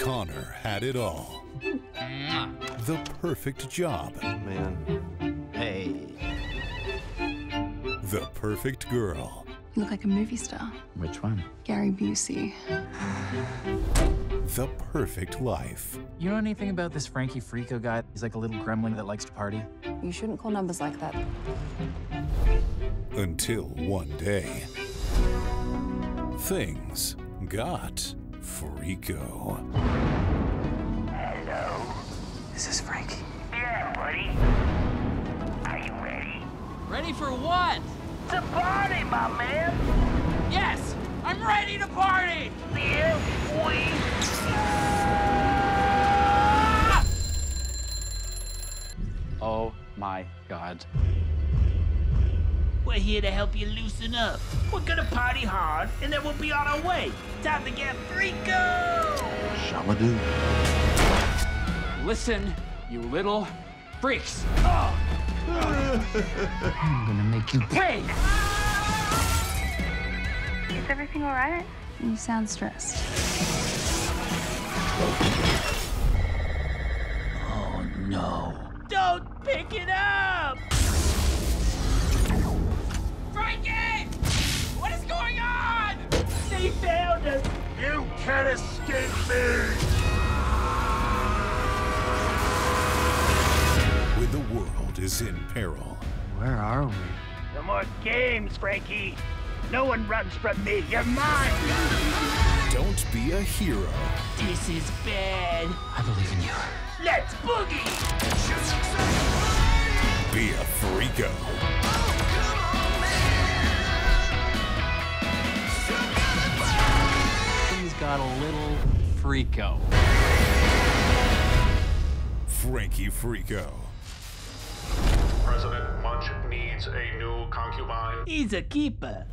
Connor had it all. The perfect job. Man. Hey. The perfect girl. You look like a movie star. Which one? Gary Busey. The perfect life. You know anything about this Frankie Freako guy? He's like a little gremlin that likes to party. You shouldn't call numbers like that. Until one day, things got Freako. Hello? This is Frankie. Yeah, buddy. Are you ready? Ready for what? To party, my man. Yes, I'm ready to party. Here we go. Oh my God. We're here to help you loosen up. We're gonna party hard, and then we'll be on our way. Time to get Freako! Shabadoo. Listen, you little freaks. Oh. I'm gonna make you pay! Is everything all right? You sound stressed. Oh, no. Don't pick it up! Frankie! What is going on? They found us! You can't escape me! When the world is in peril. Where are we? No more games, Frankie. No one runs from me. You're mine! Don't be a hero. This is bad. I believe in you. Let's boogie! Be a Freako. Got a little Freako. Frankie Freako. President Munch needs a new concubine. He's a keeper.